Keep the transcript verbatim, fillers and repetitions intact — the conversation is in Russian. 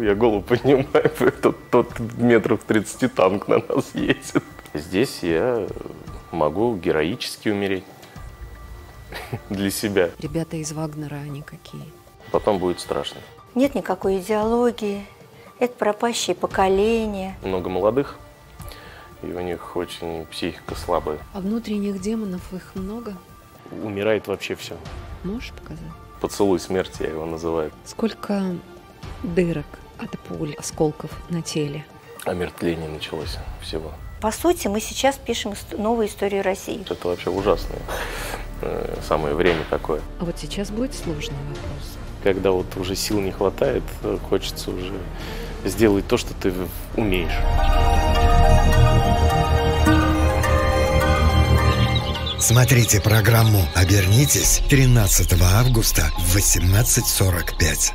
Я голову поднимаю, тот, тот метров тридцать танк на нас едет. Здесь я могу героически умереть для себя. Ребята из Вагнера, они какие. Потом будет страшно. Нет никакой идеологии, это пропащие поколения. Много молодых, и у них очень психика слабая. А внутренних демонов их много? Умирает вообще все. Можешь показать? Поцелуй смерти, я его называю. Сколько дырок от пуль, осколков на теле. Омертвление началось всего. По сути, мы сейчас пишем новую историю России. Это вообще ужасно. Самое время такое. А вот сейчас будет сложный вопрос. Когда вот уже сил не хватает, хочется уже сделать то, что ты умеешь. Смотрите программу «Обернитесь» тринадцатого августа в восемнадцать сорок пять.